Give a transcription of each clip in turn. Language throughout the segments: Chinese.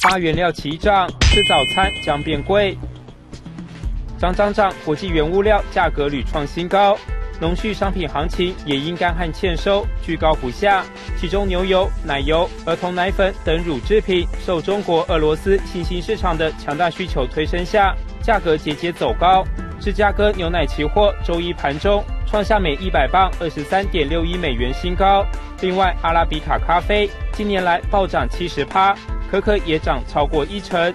八原料齐涨，吃早餐将变贵。涨，国际原物料价格屡创新高，农畜商品行情也因干旱欠收居高不下。其中牛油、奶油、儿童奶粉等乳制品，受中国、俄罗斯新兴市场的强大需求推升下，价格节节走高。芝加哥牛奶期货周一盘中创下每100磅 23.61美元新高。另外，阿拉比卡咖啡近年来暴涨70%，可可也涨超过1成。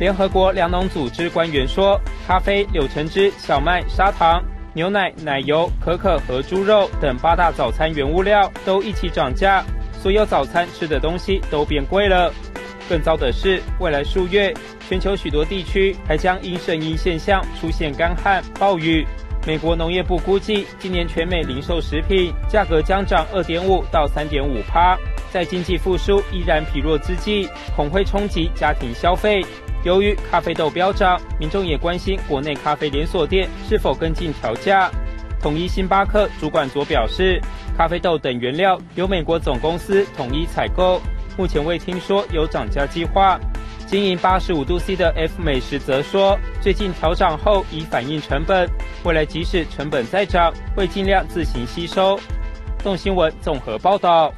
联合国粮农组织官员说，咖啡、柳橙汁、小麦、砂糖、牛奶、奶油、可可和猪肉等8大早餐原物料都一起涨价，所有早餐吃的东西都变贵了。更糟的是，未来数月，全球许多地区还将因圣婴现象出现干旱、暴雨。美国农业部估计，今年全美零售食品价格将涨 2.5 到 3.5%。在经济复苏依然疲弱之际，恐会冲击家庭消费。由于咖啡豆飙涨，民众也关心国内咖啡连锁店是否跟进调价。统一星巴克主管佐表示，咖啡豆等原料由美国总公司统一采购，目前未听说有涨价计划。经营85°C 的 F 美食则说，最近调涨后已反映成本，未来即使成本再涨，会尽量自行吸收。动新闻综合报道。